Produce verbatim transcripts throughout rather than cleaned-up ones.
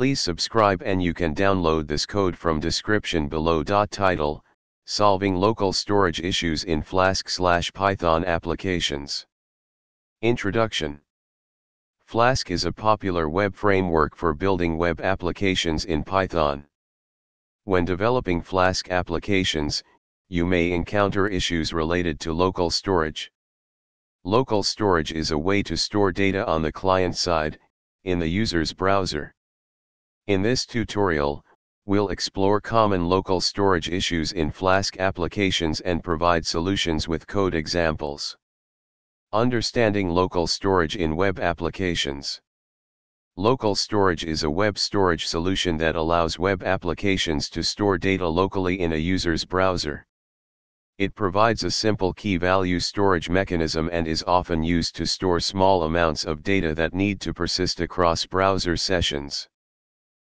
Please subscribe, and you can download this code from description below. Title: Solving Local Storage Issues in Flask/Python Applications. Introduction. Flask is a popular web framework for building web applications in Python. When developing Flask applications, you may encounter issues related to local storage. Local storage is a way to store data on the client side, in the user's browser. In this tutorial, we'll explore common local storage issues in Flask applications and provide solutions with code examples. Understanding local storage in web applications. Local storage is a web storage solution that allows web applications to store data locally in a user's browser. It provides a simple key-value storage mechanism and is often used to store small amounts of data that need to persist across browser sessions.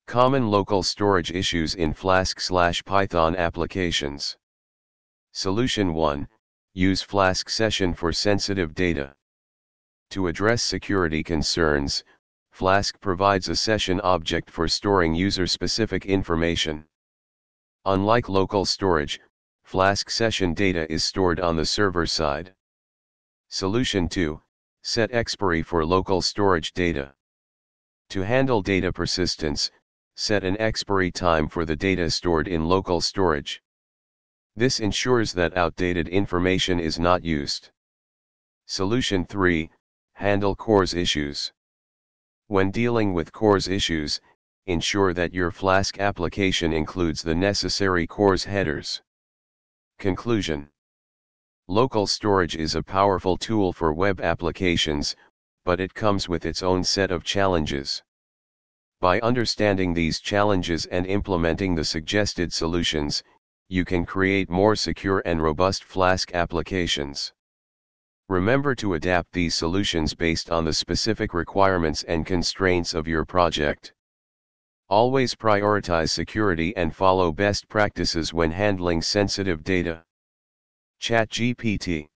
Common local storage issues in Flask/Python applications. Solution one. Use Flask session for sensitive data. To address security concerns, Flask provides a session object for storing user-specific information. Unlike local storage, Flask session data is stored on the server side. Solution two. Set expiry for local storage data. To handle data persistence, set an expiry time for the data stored in local storage. This ensures that outdated information is not used. Solution three. Handle CORS issues. When dealing with CORS issues, ensure that your Flask application includes the necessary CORS headers. Conclusion. Local storage is a powerful tool for web applications, but it comes with its own set of challenges. By understanding these challenges and implementing the suggested solutions, you can create more secure and robust Flask applications. Remember to adapt these solutions based on the specific requirements and constraints of your project. Always prioritize security and follow best practices when handling sensitive data. ChatGPT